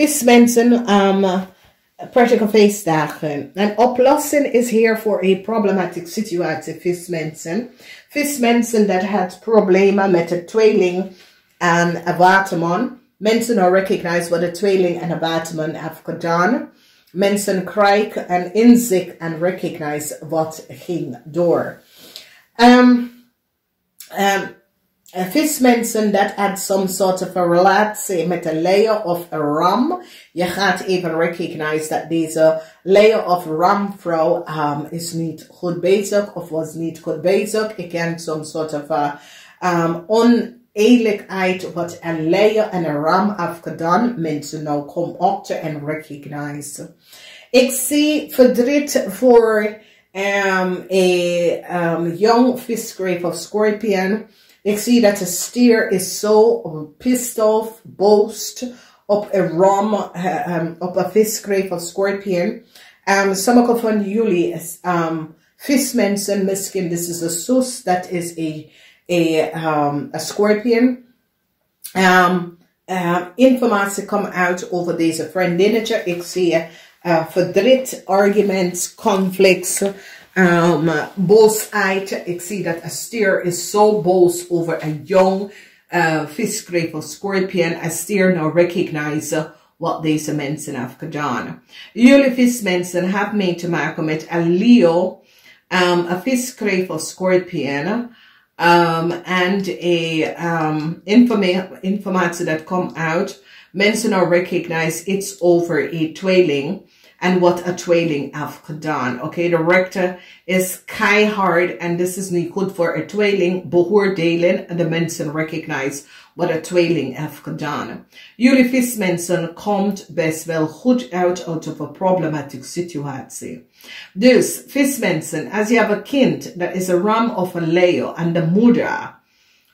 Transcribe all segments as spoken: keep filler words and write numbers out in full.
is mensen um, prettige feestdagen. Een oplossing is hier voor een problematic situatie, vis mensen. Vis mensen dat had problemen met een tweeling en een waterman. Mensen don't recognize what a tweeling and a batsman have gedaan. Mensen kijken en inzicht en recognize wat ging door. Um, um, vis mensen dat had some sort of a relatie met een layer of a ram. Je gaat even recognize dat deze layer of ramvrouw um, is niet goed bezig of was niet goed bezig. Ik ken some sort of a um, on eerlijkheid wat een leeuw en een ram heeft gedaan. Mensen nou kom achter en recognize. Ik zie verdriet voor een um, um, young visgrape of scorpion. Ik zie dat de stier is zo pissed off, boos op een ram, uh, um, op een visgrape of scorpion. Um, sommige van jullie is um, vismensen misschien, dit is een soos, dat is een A, um, a scorpion. Um, uh, informatie komt uit over deze vriendinnetje. Ik zie uh, verdriet, arguments, conflicts, um, boosheid. Ik zie dat een stier is zo boos over een jong uh, visgrape of scorpion. Een stier nou recognize wat deze mensen hebben gedaan. Jullie vismensen hebben mee te maken met een leeuw, um, een visgrape of scorpion. Um, and a, um, informa informatie that come out. Mensen are recognize it's over a tweeling and what a tweeling have gedaan. Okay, the rector is keihard and this is not good for a tweeling. Beoordelen and the mensen recognize what a tweeling have gedaan. Jullie vismensen komt best wel goed uit out of a problematic situatie. Dus, vismensen, als je hebt een kind, dat is een ram of een leeuw, en de moeder,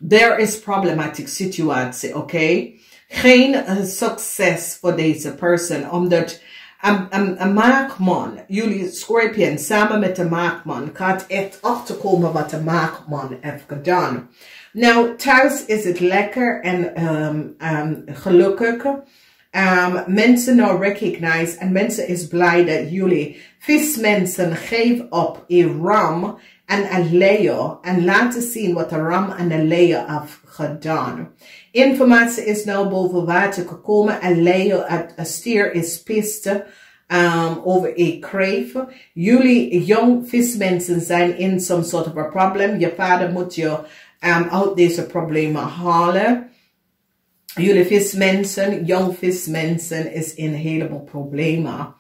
there is problematic situatie, oké? Okay? Geen uh, succes voor deze persoon, omdat een um, um, um, maakman, jullie scorpion, samen met de maakman, gaat echt achterkomen wat de maakman heeft gedaan. Nou, thuis is het lekker en um, um, gelukkig. Um, mensen nou recognize en mensen is blij dat jullie vismensen geven op een ram en een leeuw en laten zien wat de ram en de leeuw hebben gedaan. Informatie is nou boven water gekomen. Een leeuw, een stier is piste um, over een kreef. Jullie jong vismensen zijn in some sort of a problem. Je vader moet je um, uit deze problemen halen. Jullie vismensen, jong vismensen is in heleboel problemen.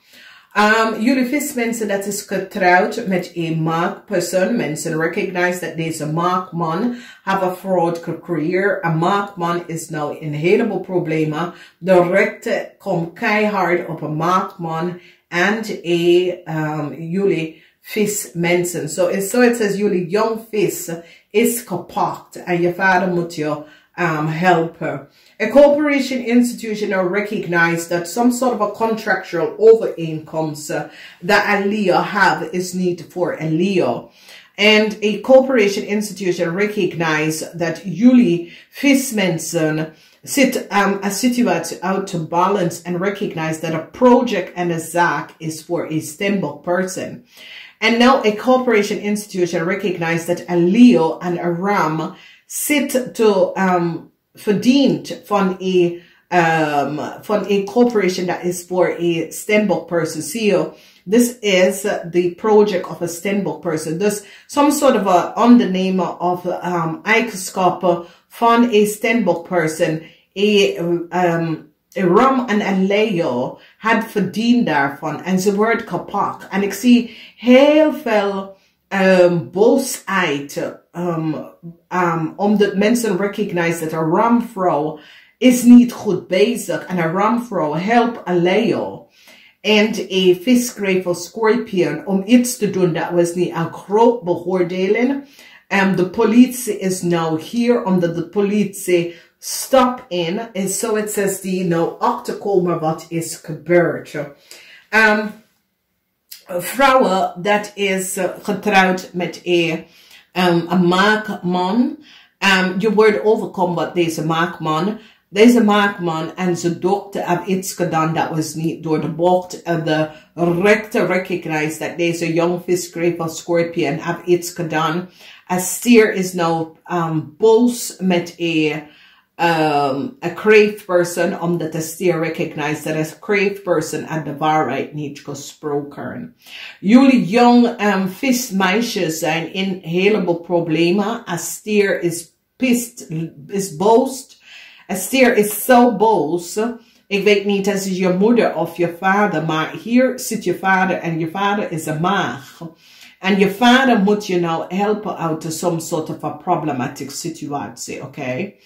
Um, jullie vismensen dat is getrouwd met een maakpersoon. Mensen recognize dat deze maakman have a fraud career. Een maakman is nou in heleboel problemen. De rechter komt keihard op een maakman en een, um, jullie vismensen. Zo so, so het is jullie jong vis is gepakt en je vader moet je Um, helper. A corporation institution are recognized that some sort of a contractual over incomes uh, that a Leo have is need for a Leo. And a corporation institution recognize that Julie Vismensen sit um, a situatie out to balance and recognize that a project and a zaak is for a stable person. And now a corporation institution recognize that a Leo and a Ram zit te um, verdient van een um, van een corporation dat is voor een Stenbock person. So, this is the project of a Stenbock person. Dus some sort of a ondernemer of um, eigenschap van een Stenbock person. Een um, ram en een leeuw had verdiend daarvan en ze wordt kapot. En ik zie heel veel Um, boosheid, um, um, omdat mensen recognize dat een ramvrouw is niet goed bezig en een ramvrouw helpt een leeuw en een visgrape of scorpion om iets te doen dat was niet een groot beoordelen. Um, de politie is nou hier omdat de politie stap in en zo so het says die nou achterkomen wat is gebeurd. Um, Vrouwen dat is getrouwd met een, um, een maakman. Um, je wordt overkomen wat deze maakman. Deze maakman en zijn dokter hebben iets gedaan dat was niet door de bocht en de rechter recognized dat deze young fish grape of scorpion hebben iets gedaan. A steer is nou um, boos met een um, crave person, omdat de steer recognized dat een crave person aan de waarheid niet gesproken. Jullie young um, fish meisjes zijn in een heleboel problemen. A steer is pissed, is boos. Een stier is zo boos. Ik weet niet, het is je moeder of je vader, maar hier zit je vader en je vader is een maag. En je vader moet je nou helpen uit zo'n soort van problematische situatie, oké? Okay?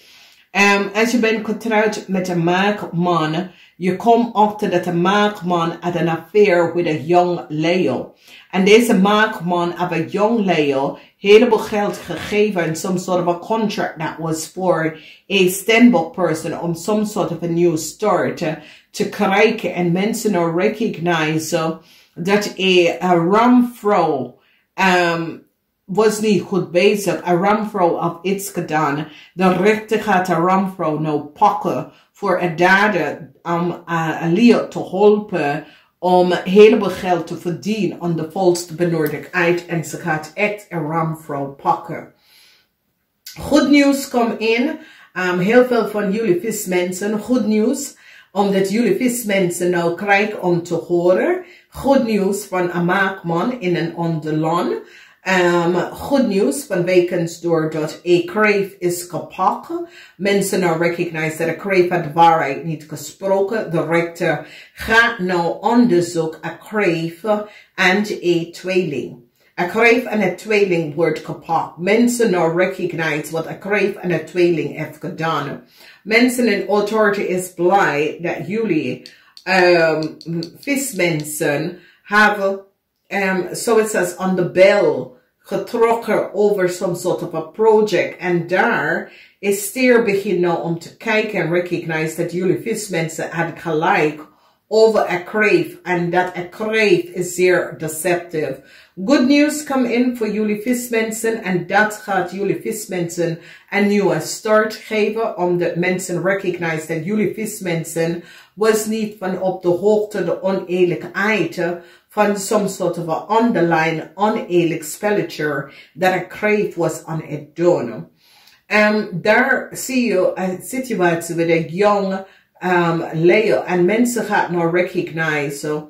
Um, als je bent getrouwd met een maagman, je komt achter dat een maagman had een affair met een young leo. En deze maagman had een young leo heleboel geld gegeven en some sort of a contract that was for a stand-up person on some sort of a new start uh, te krijgen. En mensen nou recognizen dat een, een ramvrouw um, was niet goed bezig. Een ramvrouw had iets gedaan. De rechter gaat een ramvrouw nou pakken voor een dader om een leo te helpen om heleboel geld te verdienen aan de volste benodigheid. En ze gaat echt een ramvrouw pakken. Goed nieuws komt in. Um, heel veel van jullie vismensen. Goed nieuws. Omdat jullie vismensen nou krijgen om te horen. Goed nieuws van een maakman in een ander land. Um, goed nieuws van wekens doordat een kreef is gepakt. Mensen nou recognize dat een kreef had de waarheid niet gesproken. De rechter gaat nou onderzoek een kreef en een tweeling. Een kreef en een tweeling wordt gepakt. Mensen nou recognize wat een kreef en een tweeling heeft gedaan. Mensen in authority is blij dat jullie um, vismensen hebben. Um, so it says on the bell getrokken over some sort of a project. En daar is steer begin nou om te kijken en recognize dat jullie vismensen had gelijk over a crave. En dat a crave is zeer deceptive. Good news come in voor jullie vismensen. En dat gaat jullie vismensen een nieuwe start geven. Omdat mensen recognize dat jullie vismensen was niet van op de hoogte de oneerlijkheid van some sort of an underlying oneerlijk spelletje dat een crave was aan het doen. Um, daar zie je een situatie met een young um, leo. En mensen gaan nou recognizen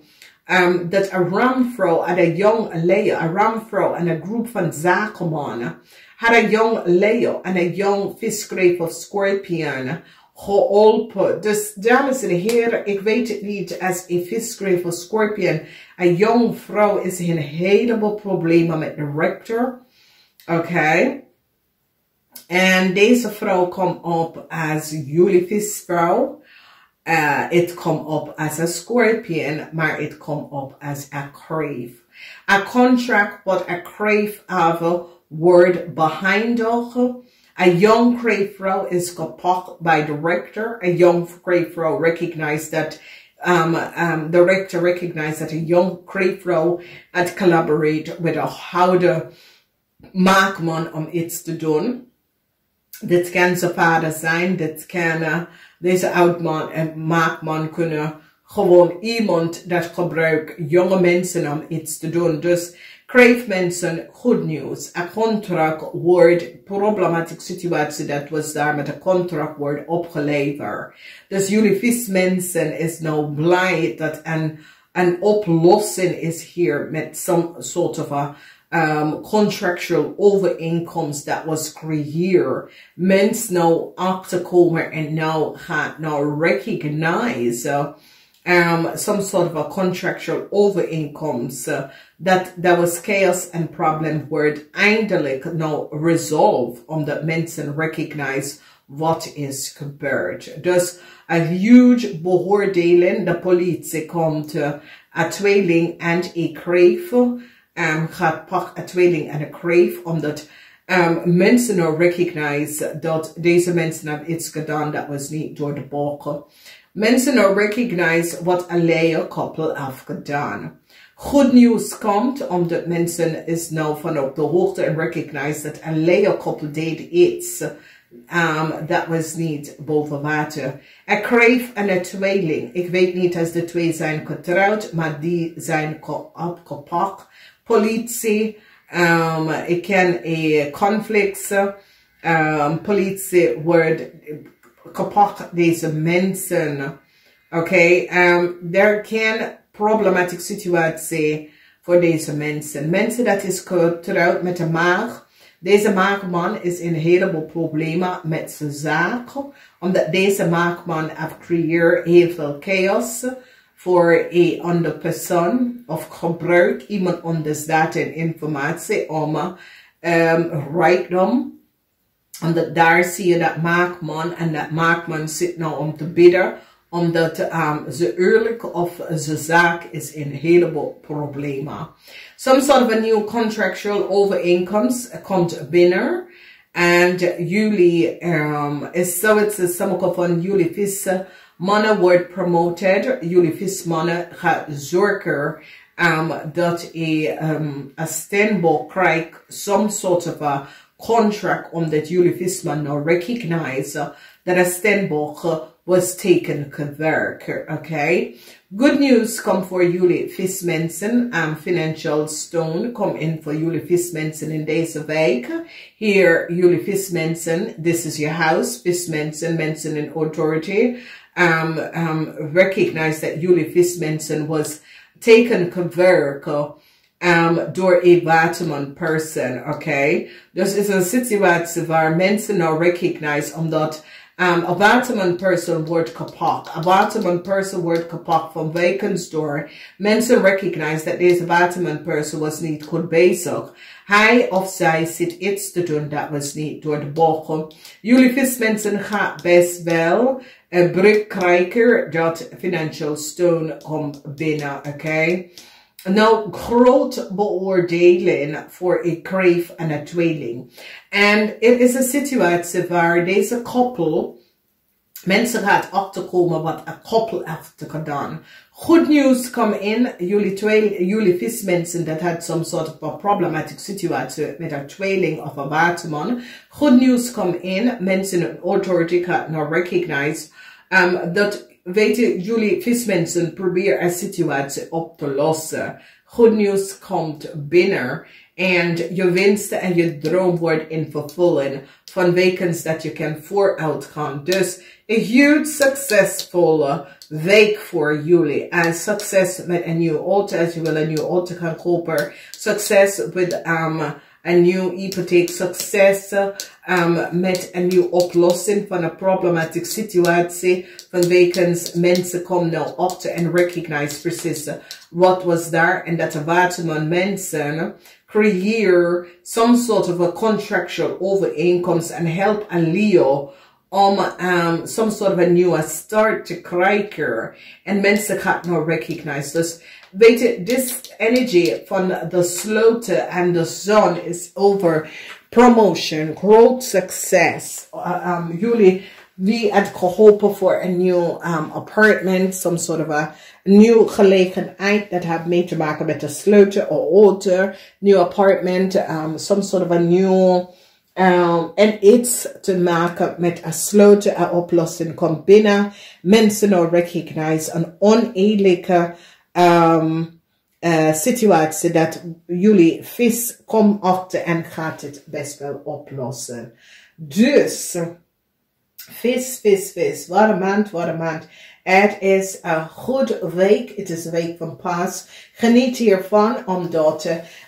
um, dat een ramvrouw en een young leo, een ramvrouw en een groep van zakenmannen, had een young leo en een young fish grape of scorpion geholpen. Dus dames en heren, ik weet het niet, als een fish grape of scorpion, een jong vrouw is in heleboel problemen met de rector. Oké. Okay. En deze vrouw komt op als jullie visvrouw. Uh, het komt op als een scorpion, maar het komt op als een crave. A contract wat a crave have word behind her. A young crave vrouw is gepakt by the rector. A young crave vrouw recognized that um, um, the rector recognized that a young crave vrouw had collaborate with a oude maakman om iets te doen. Dit kan zijn vader zijn, dit kan uh, deze oude man en maakman kunnen gewoon iemand dat gebruikt jonge mensen om iets te doen. Dus crave mensen, goed nieuws. Een contract wordt problematische situatie dat was daar met een contract wordt opgeleverd. Dus jullie vismensen is nou blij dat een, een oplossing is hier met some sort of a um, contractual overeenkomst dat was creëerd. Mensen nou achterkomen en nou gaat nou recognize Um, some sort of a contractual overeenkomst uh, dat that was chaos and problem word eindelijk nou resolve omdat mensen recognize wat is gebeurd. Dus een huge beoordeling. De politie komt uh, een tweeling en een crave um, gaat pak een tweeling en een crave omdat um, mensen nou recognize dat deze mensen hebben iets gedaan dat was niet door de balken. Mensen nou recognize wat een leo koppel heeft gedaan. Goed nieuws komt omdat mensen is nou van op de hoogte en recognize dat een leo koppel deed iets Um, dat was niet boven water. Er kreeg een tweeling. Ik weet niet als de twee zijn getrouwd, maar die zijn opgepakt. Politie, um, ik ken een conflict. Um, politie wordt gepakt, deze mensen. Oké, okay? um, er kan problematische situatie voor deze mensen. Mensen dat is getrouwd met de maag. Deze maagman is in een heleboel problemen met zijn zaken, omdat deze maagman heeft creëert heel veel chaos voor een andere persoon of gebruikt iemand anders data en informatie om um, rijkdom. Omdat daar zie je dat maagman en dat maagman zit nou om te bidden, omdat um, ze eerlijk of ze zaak is in een heleboel problemen. Some sort of a new contractual overeenkomst komt binnen. En jullie, um, is zo het is sommige van jullie vismannen wordt promoted. Jullie vismannen gaan zorgen um, dat je um, een steenbol krijgt, some sort of a contract, omdat jullie vismannen nou recognize dat een steenbol was taken care, okay? Good news come for jullie vismensen. Um, financial stone come in for jullie vismensen in deze week. Here, jullie vismensen, this is your house. Vismensen, mensen in authority. Um, um, recognize that jullie vismensen was taken care of um, door a waterman person, okay? Dus is een situatie waar mensen nou recognize omdat Um, a waterman person wordt kapot. A waterman person wordt kapot van Vikens door. Mensen recognize dat deze waterman person was niet goed bezig. Hij of zij zit iets te doen dat was niet door de bogen. Jullie vismensen gaan best wel een brug krijgen dat financial stone komt binnen, oké? Okay? Nou, groot beoordeling voor een kreeft en een tweeling. En het is een situatie waar deze koppel, mensen gaat op te komen wat een koppel heeft gedaan. Good news come in, jullie, tweeling, jullie vismensen dat had some sort of a problematic situatie met een tweeling of een waterman. Good news come in, mensen in authority gaat not recognize um, dat... Weet je, jullie vismensen proberen een situatie op te lossen. Goed nieuws komt binnen. En je wensen en je droom wordt in vervulling. Van weken dat je kan vooruit gaan. Dus een huge succesvolle week voor jullie. En succes met een nieuwe auto. Als je wil een nieuwe auto gaan kopen. Succes met um, een nieuwe hypotheek. Succes um, met een nieuwe oplossing van een problematische situatie. Van wekens mensen komen nou op te en recognize precies wat was daar. En dat de waterman mensen creëer some sort of a contractual overeenkomst en help een Leo om um, some sort of a new start te krijgen. En mensen gaan nou recognize. Dus weet je, this energy van de sloten en de zon is over promotion, growth, success. Uh, um, jullie wie had geholpen voor een nieuw um, apartment, some sort of a nieuw gelegenheid dat heeft mee te maken met de sleutel of auto, nieuw apartment, um, some sort of a nieuw um, en iets te maken met een sleutel en oplossing komt binnen. Mensen nou recognize een oneerlijke um, uh, situatie dat jullie vis komt op en gaat het best wel oplossen. Dus vis, vis, vis. Wat een maand, wat een maand. Het is een goede week. Het is een week van pas. Geniet hiervan omdat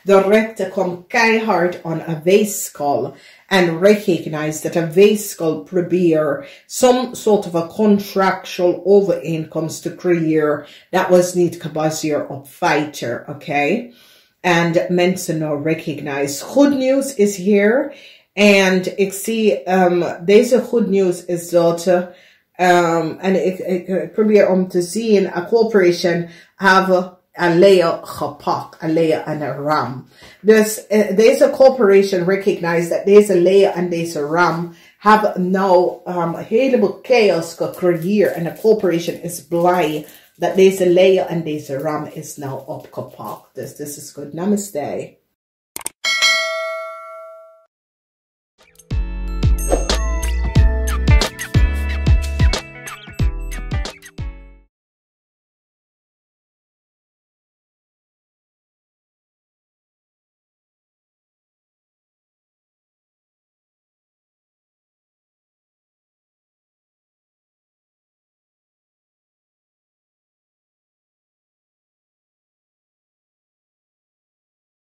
de rechter komt keihard aan een weegschaal. En recognize dat een weegschaal probeert some sort of a contractual overeenkomst te creëren. Dat was niet gebaseerd op feiten, oké? Okay? En mensen nou recognize. Goed nieuws is hier. En ik zie, um, deze goed nieuws is dat, um, en ik, ik probeer om te zien, een corporation hebben een leeuw gepakt, een leeuw en een ram. Dus uh, deze corporation recognize dat deze leeuw en deze ram hebben nou um, heleboel chaos gecreëerd. En de corporation is blij dat deze leeuw en deze ram is nou opgepakt. Dus dit is goed. Namaste.